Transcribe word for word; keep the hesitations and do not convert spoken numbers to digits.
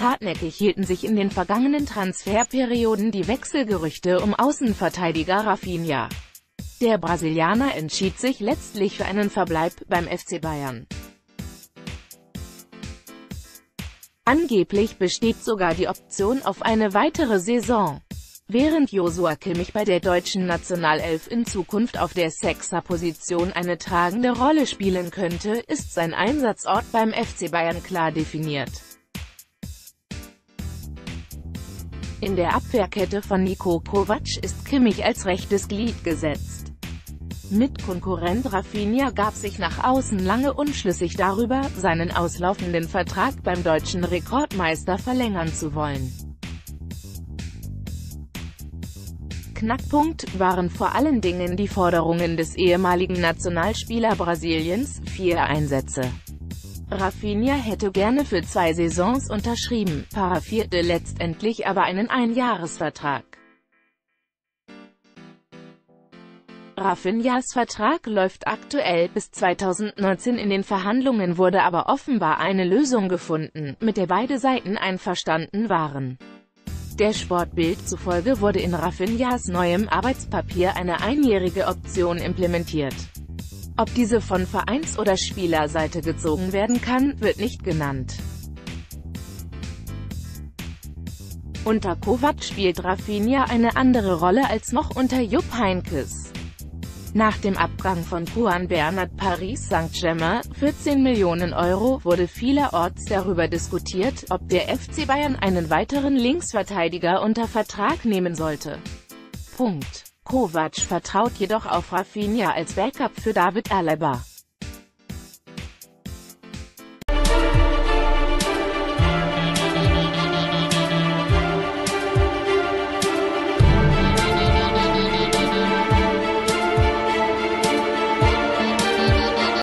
Hartnäckig hielten sich in den vergangenen Transferperioden die Wechselgerüchte um Außenverteidiger Rafinha. Der Brasilianer entschied sich letztlich für einen Verbleib beim F C Bayern. Angeblich besteht sogar die Option auf eine weitere Saison. Während Joshua Kimmich bei der deutschen Nationalelf in Zukunft auf der Sechser-Position eine tragende Rolle spielen könnte, ist sein Einsatzort beim F C Bayern klar definiert. In der Abwehrkette von Nico Kovac ist Kimmich als rechtes Glied gesetzt. Mitkonkurrent Rafinha gab sich nach außen lange unschlüssig darüber, seinen auslaufenden Vertrag beim deutschen Rekordmeister verlängern zu wollen. Knackpunkt waren vor allen Dingen die Forderungen des ehemaligen Nationalspieler Brasiliens, vier Einsätze. Rafinha hätte gerne für zwei Saisons unterschrieben, paraphierte letztendlich aber einen Einjahresvertrag. Rafinhas Vertrag läuft aktuell bis zweitausendneunzehn, in den Verhandlungen wurde aber offenbar eine Lösung gefunden, mit der beide Seiten einverstanden waren. Der Sportbild zufolge wurde in Rafinhas neuem Arbeitspapier eine einjährige Option implementiert. Ob diese von Vereins- oder Spielerseite gezogen werden kann, wird nicht genannt. Unter Kovac spielt Rafinha eine andere Rolle als noch unter Jupp Heynckes. Nach dem Abgang von Juan Bernat Paris Saint-Germain, vierzehn Millionen Euro, wurde vielerorts darüber diskutiert, ob der F C Bayern einen weiteren Linksverteidiger unter Vertrag nehmen sollte. Punkt. Kovac vertraut jedoch auf Rafinha als Backup für David Alaba.